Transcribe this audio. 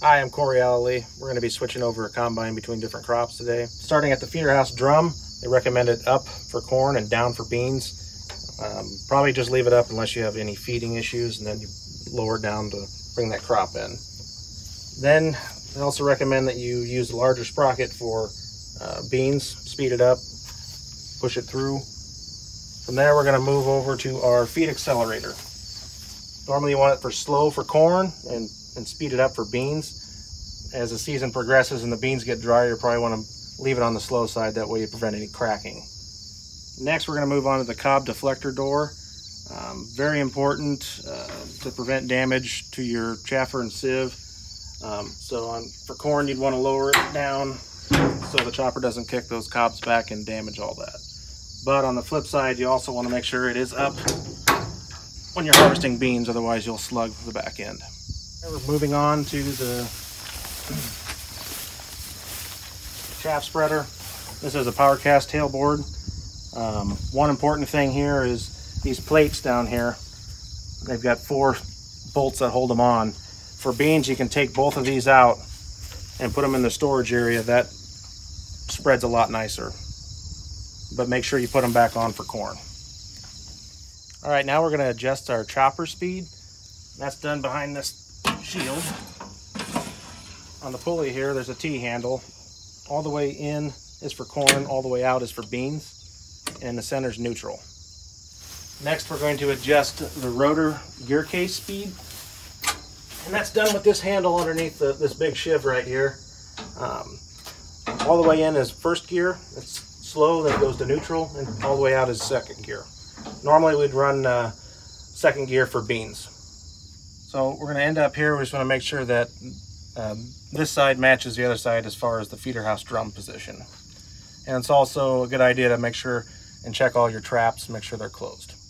Hi, I'm Cory Alley. We're going to be switching over a combine between different crops today. Starting at the feeder house drum, they recommend it up for corn and down for beans. Probably just leave it up unless you have any feeding issues, and then you lower down to bring that crop in. Then they also recommend that you use a larger sprocket for beans, speed it up, push it through. From there, we're going to move over to our feed accelerator. Normally you want it for slow for corn and speed it up for beans. As the season progresses and the beans get drier, you probably want to leave it on the slow side. That way you prevent any cracking. Next, we're going to move on to the cob deflector door. Very important to prevent damage to your chaffer and sieve. For corn, you'd want to lower it down so the chopper doesn't kick those cobs back and damage all that. But on the flip side, you also want to make sure it is up when you're harvesting beans, otherwise you'll slug the back end. We're moving on to the chaff spreader. This is a PowerCast tailboard. One important thing here is these plates down here. They've got four bolts that hold them on. For beans, you can take both of these out and put them in the storage area. That spreads a lot nicer. But make sure you put them back on for corn. All right, now we're going to adjust our chopper speed. That's done behind this shield. On the pulley here, there's a T-handle. All the way in is for corn, all the way out is for beans, and the center's neutral. Next, we're going to adjust the rotor gear case speed. And that's done with this handle underneath this big shiv right here. All the way in is first gear. It's slow, then it goes to neutral, and all the way out is second gear. Normally we'd run second gear for beans. So we're going to end up here. We just want to make sure that this side matches the other side as far as the feeder house drum position. And it's also a good idea to make sure and check all your traps, make sure they're closed.